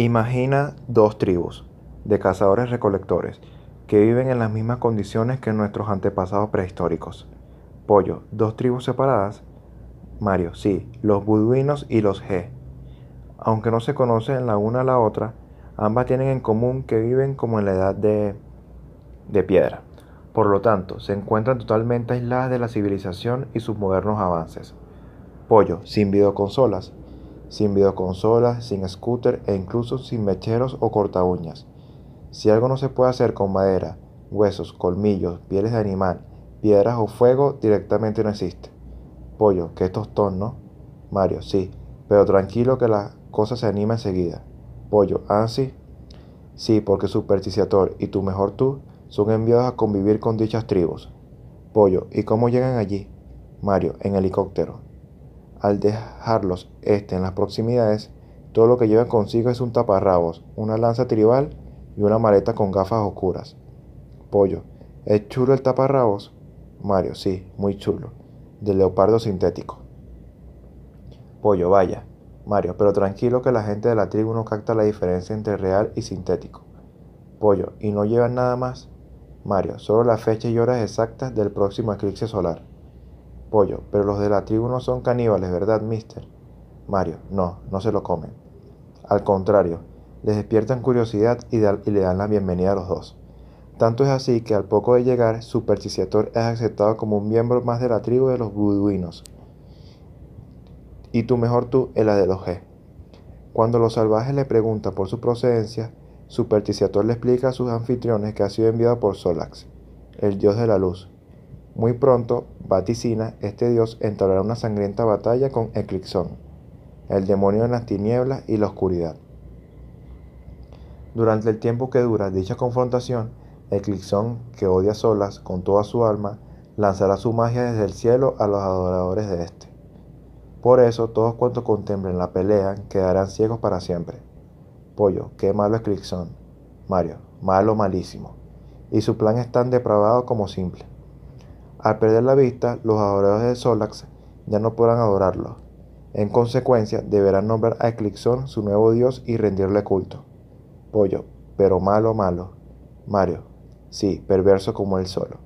Imagina dos tribus de cazadores-recolectores que viven en las mismas condiciones que nuestros antepasados prehistóricos. Pollo, dos tribus separadas. Mario, sí, los beduinos y los G. Aunque no se conocen la una a la otra, ambas tienen en común que viven como en la edad de piedra. Por lo tanto, se encuentran totalmente aisladas de la civilización y sus modernos avances. Pollo, sin videoconsolas. Sin videoconsolas, sin scooter e incluso sin mecheros o corta uñas. Si algo no se puede hacer con madera, huesos, colmillos, pieles de animal, piedras o fuego, directamente no existe. Pollo, qué tostón, ¿no? Mario, sí, pero tranquilo que la cosa se anima enseguida. Pollo, ¿ah, sí? Sí, porque Supersticiator y tu mejor tú son enviados a convivir con dichas tribus. Pollo, ¿y cómo llegan allí? Mario, en helicóptero. Al dejarlos en las proximidades, todo lo que llevan consigo es un taparrabos, una lanza tribal y una maleta con gafas oscuras. Pollo, ¿es chulo el taparrabos? Mario, sí, muy chulo, de leopardo sintético. Pollo, vaya. Mario, pero tranquilo que la gente de la tribu no capta la diferencia entre real y sintético. Pollo, ¿y no llevan nada más? Mario, solo la fecha y horas exactas del próximo eclipse solar. Pollo, pero los de la tribu no son caníbales, ¿verdad, mister? Mario, no, no se lo comen. Al contrario, les despiertan curiosidad y le dan la bienvenida a los dos. Tanto es así que al poco de llegar, Supersticiator es aceptado como un miembro más de la tribu de los beduinos. Y tu mejor tú es la de los G. Cuando los salvajes le preguntan por su procedencia, Supersticiator le explica a sus anfitriones que ha sido enviado por Solax, el dios de la luz. Muy pronto, vaticina, este dios entablará una sangrienta batalla con Eclixón, el demonio de las tinieblas y la oscuridad. Durante el tiempo que dura dicha confrontación, Eclixón, que odia a Solax con toda su alma, lanzará su magia desde el cielo a los adoradores de este. Por eso, todos cuantos contemplen la pelea quedarán ciegos para siempre. Pollo, qué malo Eclixón. Mario, malo, malísimo. Y su plan es tan depravado como simple. Al perder la vista, los adoradores de Solax ya no podrán adorarlo. En consecuencia, deberán nombrar a Eclixón su nuevo dios y rendirle culto. Pollo, pero malo, malo. Mario, sí, perverso como él solo.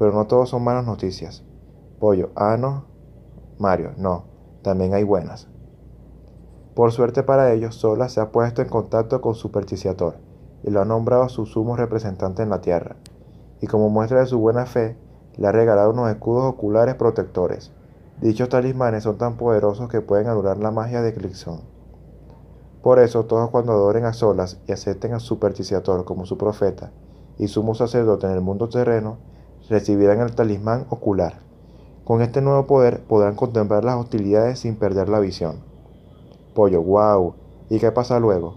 Pero no todos son malas noticias. Pollo, ah, no. Mario, no, también hay buenas. Por suerte para ellos, Solax se ha puesto en contacto con Supersticiator y lo ha nombrado su sumo representante en la tierra. Y como muestra de su buena fe, le ha regalado unos escudos oculares protectores. Dichos talismanes son tan poderosos que pueden anular la magia de Eclixón. Por eso, todos cuando adoren a Solax y acepten a Supersticiator como su profeta y sumo sacerdote en el mundo terreno, recibirán el talismán ocular. Con este nuevo poder podrán contemplar las hostilidades sin perder la visión. Pollo, wow. ¿Y qué pasa luego?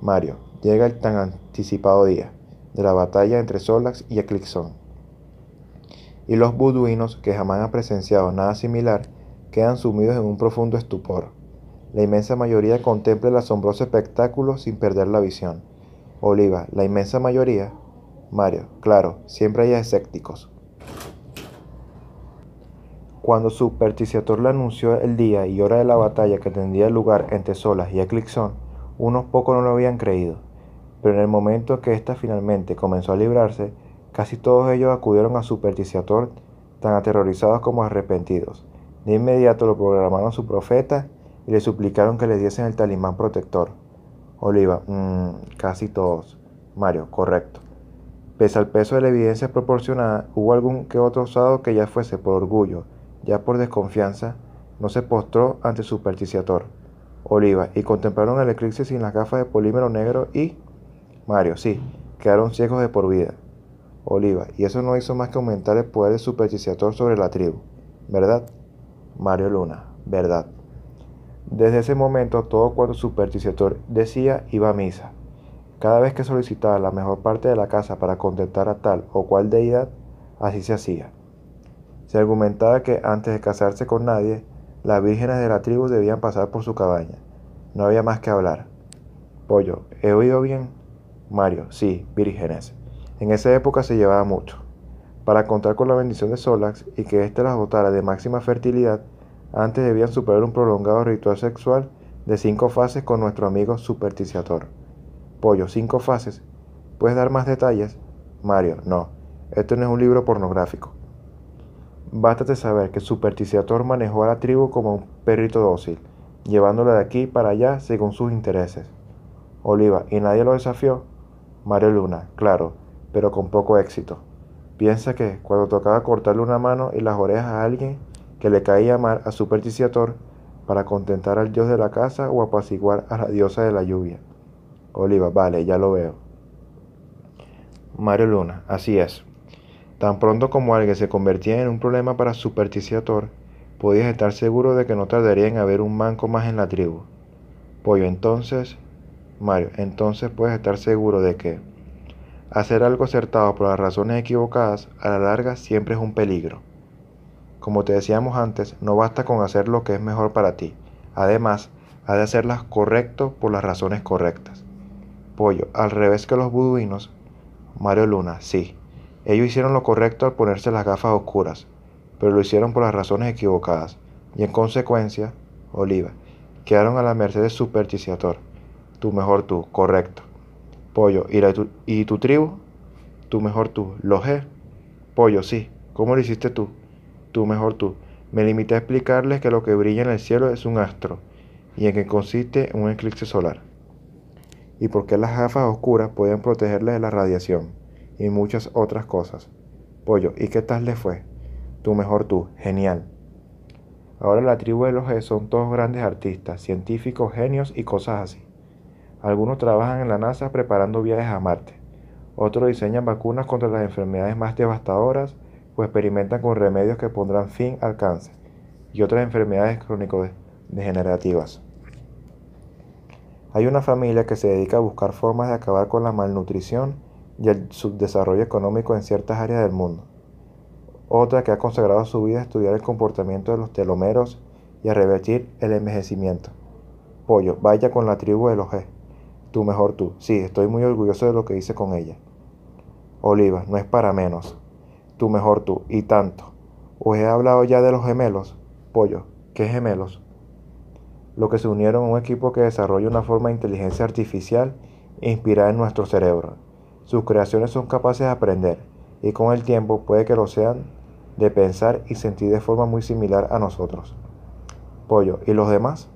Mario, llega el tan anticipado día de la batalla entre Solax y Eclixón. Y los beduinos, que jamás han presenciado nada similar, quedan sumidos en un profundo estupor. La inmensa mayoría contempla el asombroso espectáculo sin perder la visión. Oliva, la inmensa mayoría. Mario, claro, siempre hay escépticos. Cuando Supersticiator le anunció el día y hora de la batalla que tendría lugar entre Solax y Eclixón, unos pocos no lo habían creído, pero en el momento que ésta finalmente comenzó a librarse, casi todos ellos acudieron a Supersticiator, tan aterrorizados como arrepentidos. De inmediato lo programaron a su profeta y le suplicaron que le diesen el talismán protector. Oliva, casi todos. Mario, correcto. Pese al peso de la evidencia proporcionada, hubo algún que otro osado que ya fuese por orgullo, ya por desconfianza, no se postró ante Supersticiator. Oliva, y contemplaron el eclipse sin las gafas de polímero negro y... Mario, sí, quedaron ciegos de por vida. Oliva, y eso no hizo más que aumentar el poder de Supersticiator sobre la tribu, ¿verdad? Mario Luna, ¿verdad? Desde ese momento, todo cuanto Supersticiator decía iba a misa. Cada vez que solicitaba la mejor parte de la casa para contentar a tal o cual deidad, así se hacía. Se argumentaba que antes de casarse con nadie, las vírgenes de la tribu debían pasar por su cabaña. No había más que hablar. Pollo, ¿he oído bien? Mario, sí, vírgenes. En esa época se llevaba mucho. Para contar con la bendición de Solax y que éste las dotara de máxima fertilidad, antes debían superar un prolongado ritual sexual de 5 fases con nuestro amigo Supersticiator. Pollo, 5 fases. ¿Puedes dar más detalles? Mario, no. Esto no es un libro pornográfico. Bástate saber que Supersticiator manejó a la tribu como un perrito dócil, llevándola de aquí para allá según sus intereses. Oliva, ¿y nadie lo desafió? Mario Luna, claro, pero con poco éxito. Piensa que cuando tocaba cortarle una mano y las orejas a alguien que le caía mal a Supersticiator para contentar al dios de la casa o apaciguar a la diosa de la lluvia. Oliva, vale, ya lo veo. Mario Luna, así es. Tan pronto como alguien se convertía en un problema para Supersticiator, podías estar seguro de que no tardaría en haber un manco más en la tribu. Pollo, entonces... Mario, entonces puedes estar seguro de que hacer algo acertado por las razones equivocadas a la larga siempre es un peligro. Como te decíamos antes, no basta con hacer lo que es mejor para ti. Además, has de hacerlas correcto por las razones correctas. Pollo, al revés que los beduinos. Mario Luna, sí. Ellos hicieron lo correcto al ponerse las gafas oscuras, pero lo hicieron por las razones equivocadas. Y en consecuencia, Oliva, quedaron a la merced de Supersticiator. Tu mejor tú, correcto. Pollo, ¿y tu tribu? Tu mejor tú, lo G. Pollo, sí. ¿Cómo lo hiciste tú? Tu mejor tú. Me limité a explicarles que lo que brilla en el cielo es un astro y en que consiste un eclipse solar. Y por qué las gafas oscuras podían protegerles de la radiación y muchas otras cosas. Pollo, ¿y qué tal les fue? Tu mejor tú, genial. Ahora la tribu de los G son todos grandes artistas, científicos, genios y cosas así. Algunos trabajan en la NASA preparando viajes a Marte. Otros diseñan vacunas contra las enfermedades más devastadoras o experimentan con remedios que pondrán fin al cáncer y otras enfermedades crónico-degenerativas. Hay una familia que se dedica a buscar formas de acabar con la malnutrición y el subdesarrollo económico en ciertas áreas del mundo. Otra que ha consagrado su vida a estudiar el comportamiento de los telomeros y a revertir el envejecimiento. Pollo, vaya con la tribu de los G. Tú mejor tú. Sí, estoy muy orgulloso de lo que hice con ella. Oliva, no es para menos. Tú mejor tú. Y tanto. ¿Os he hablado ya de los gemelos? Pollo, ¿qué gemelos? Los que se unieron a un equipo que desarrolla una forma de inteligencia artificial inspirada en nuestro cerebro. Sus creaciones son capaces de aprender y con el tiempo puede que lo sean de pensar y sentir de forma muy similar a nosotros. Pollo, ¿y los demás?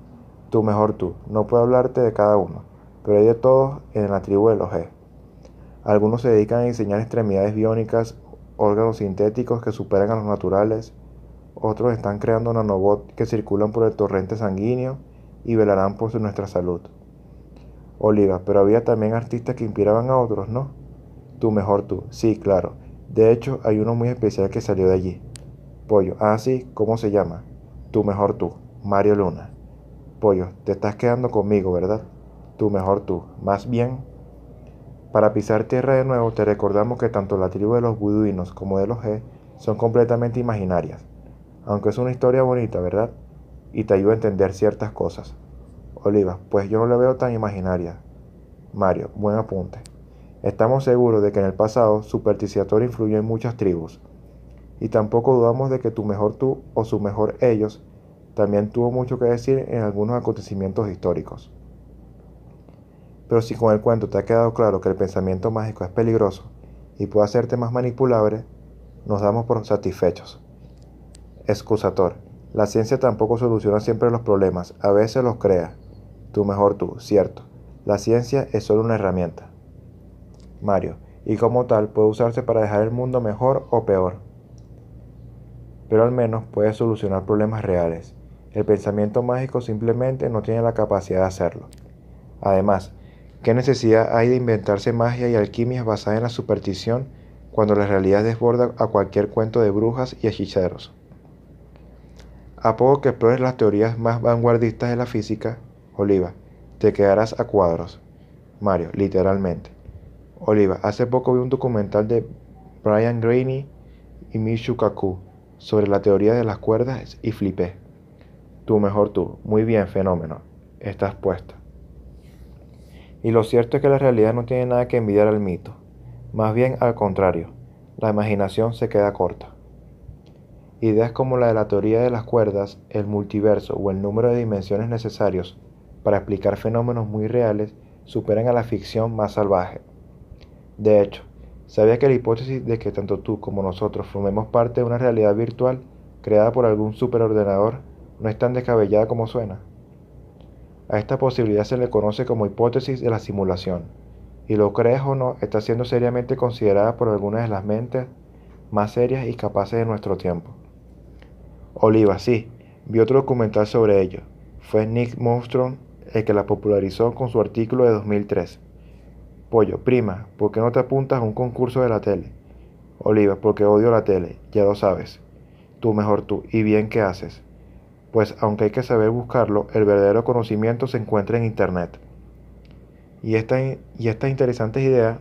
Tú mejor tú. No puedo hablarte de cada uno, pero hay de todos en la tribu de los G. Algunos se dedican a diseñar extremidades biónicas, órganos sintéticos que superan a los naturales. Otros están creando nanobots que circulan por el torrente sanguíneo y velarán por nuestra salud. Oliva, pero había también artistas que inspiraban a otros, ¿no? Tú mejor tú. Sí, claro. De hecho, hay uno muy especial que salió de allí. Pollo, ah sí, ¿cómo se llama? Tú mejor tú. Mario Luna. Pollo, te estás quedando conmigo, ¿verdad? Tú mejor tú. Más bien, para pisar tierra de nuevo, te recordamos que tanto la tribu de los beduinos como de los G son completamente imaginarias. Aunque es una historia bonita, ¿verdad? Y te ayuda a entender ciertas cosas. Oliva, pues yo no la veo tan imaginaria. Mario, buen apunte. Estamos seguros de que en el pasado Supersticiator influyó en muchas tribus. Y tampoco dudamos de que tu mejor tú o su mejor ellos también tuvo mucho que decir en algunos acontecimientos históricos. Pero si con el cuento te ha quedado claro que el pensamiento mágico es peligroso y puede hacerte más manipulable, nos damos por satisfechos. Excusator. La ciencia tampoco soluciona siempre los problemas, a veces los crea. Tú mejor tú, cierto. La ciencia es solo una herramienta. Mario. Y como tal puede usarse para dejar el mundo mejor o peor. Pero al menos puede solucionar problemas reales. El pensamiento mágico simplemente no tiene la capacidad de hacerlo. Además, ¿qué necesidad hay de inventarse magia y alquimias basadas en la superstición cuando la realidad desborda a cualquier cuento de brujas y hechiceros? A poco que explores las teorías más vanguardistas de la física, Oliva, te quedarás a cuadros. Mario, literalmente. Oliva, hace poco vi un documental de Brian Greene y Michio Kaku sobre la teoría de las cuerdas y flipé. Tú mejor tú. Muy bien, fenómeno. Estás puesta. Y lo cierto es que la realidad no tiene nada que envidiar al mito. Más bien al contrario, la imaginación se queda corta. Ideas como la de la teoría de las cuerdas, el multiverso o el número de dimensiones necesarios para explicar fenómenos muy reales superan a la ficción más salvaje. De hecho, ¿sabías que la hipótesis de que tanto tú como nosotros formemos parte de una realidad virtual creada por algún superordenador no es tan descabellada como suena? A esta posibilidad se le conoce como hipótesis de la simulación, y lo crees o no, está siendo seriamente considerada por algunas de las mentes más serias y capaces de nuestro tiempo. Oliva, sí, vi otro documental sobre ello. Fue Nick Bostrom el que la popularizó con su artículo de 2003. Pollo, prima, ¿por qué no te apuntas a un concurso de la tele? Oliva, porque odio la tele, ya lo sabes. Tú, mejor tú, y bien que haces. Pues aunque hay que saber buscarlo, el verdadero conocimiento se encuentra en Internet. Y estas interesantes ideas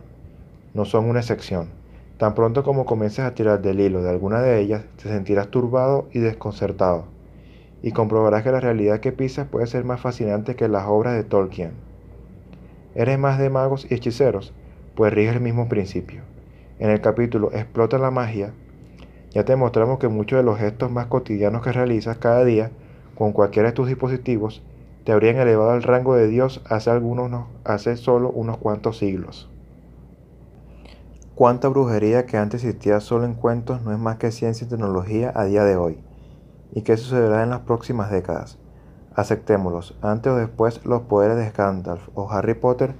no son una excepción. Tan pronto como comiences a tirar del hilo de alguna de ellas, te sentirás turbado y desconcertado, y comprobarás que la realidad que pisas puede ser más fascinante que las obras de Tolkien. Eres más de magos y hechiceros, pues rige el mismo principio. En el capítulo Explota la magia, ya te mostramos que muchos de los gestos más cotidianos que realizas cada día con cualquiera de tus dispositivos te habrían elevado al rango de Dios hace solo unos cuantos siglos. Cuánta brujería que antes existía solo en cuentos no es más que ciencia y tecnología a día de hoy. ¿Y qué sucederá en las próximas décadas? Aceptémoslos, antes o después los poderes de Gandalf o Harry Potter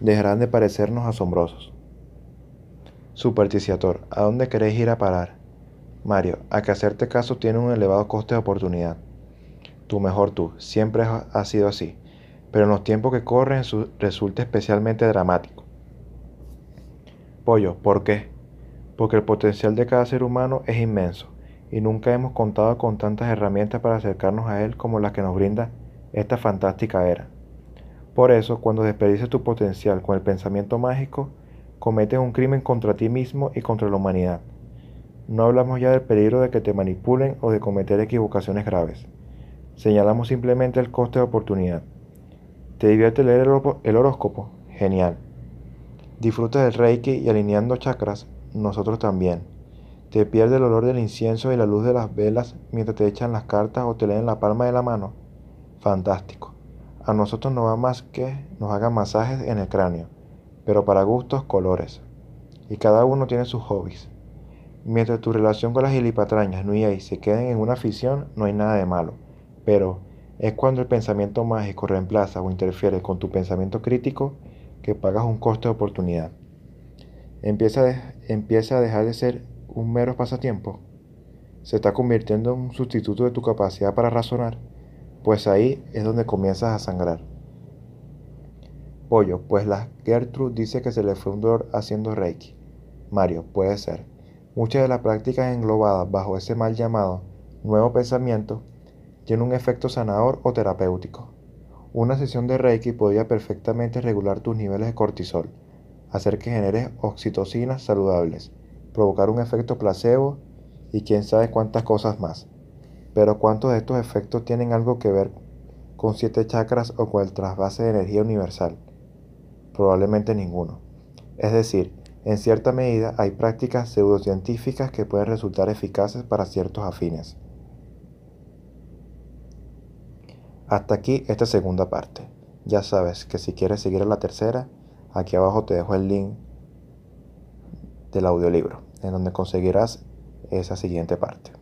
dejarán de parecernos asombrosos. Supersticiator, ¿a dónde queréis ir a parar? Mario, a que hacerte caso tiene un elevado coste de oportunidad. Tú, mejor tú, siempre ha sido así, pero en los tiempos que corren resulta especialmente dramático. Pollo, ¿por qué? Porque el potencial de cada ser humano es inmenso, y nunca hemos contado con tantas herramientas para acercarnos a él como las que nos brinda esta fantástica era. Por eso, cuando desperdicias tu potencial con el pensamiento mágico, cometes un crimen contra ti mismo y contra la humanidad. No hablamos ya del peligro de que te manipulen o de cometer equivocaciones graves. Señalamos simplemente el coste de oportunidad. ¿Te divierte leer el horóscopo? Genial. ¿Disfrutas del reiki y alineando chakras? Nosotros también. ¿Te pierde el olor del incienso y la luz de las velas mientras te echan las cartas o te leen la palma de la mano? Fantástico. A nosotros no va más que nos hagan masajes en el cráneo, pero para gustos, colores. Y cada uno tiene sus hobbies. Mientras tu relación con las gilipatrañas, no y se queden en una afición, no hay nada de malo. Pero es cuando el pensamiento mágico reemplaza o interfiere con tu pensamiento crítico que pagas un coste de oportunidad. Empieza a dejar de ser un mero pasatiempo. Se está convirtiendo en un sustituto de tu capacidad para razonar, pues ahí es donde comienzas a sangrar. Pollo, pues la Gertrude dice que se le fue un dolor haciendo reiki. Mario, puede ser. Muchas de las prácticas englobadas bajo ese mal llamado nuevo pensamiento tienen un efecto sanador o terapéutico. Una sesión de reiki podría perfectamente regular tus niveles de cortisol, hacer que generes oxitocinas saludables, provocar un efecto placebo y quién sabe cuántas cosas más. Pero ¿cuántos de estos efectos tienen algo que ver con 7 chakras o con el trasvase de energía universal? Probablemente ninguno. Es decir, en cierta medida hay prácticas pseudocientíficas que pueden resultar eficaces para ciertos afines. Hasta aquí esta segunda parte. Ya sabes que si quieres seguir a la tercera, aquí abajo te dejo el link del audiolibro, en donde conseguirás esa siguiente parte.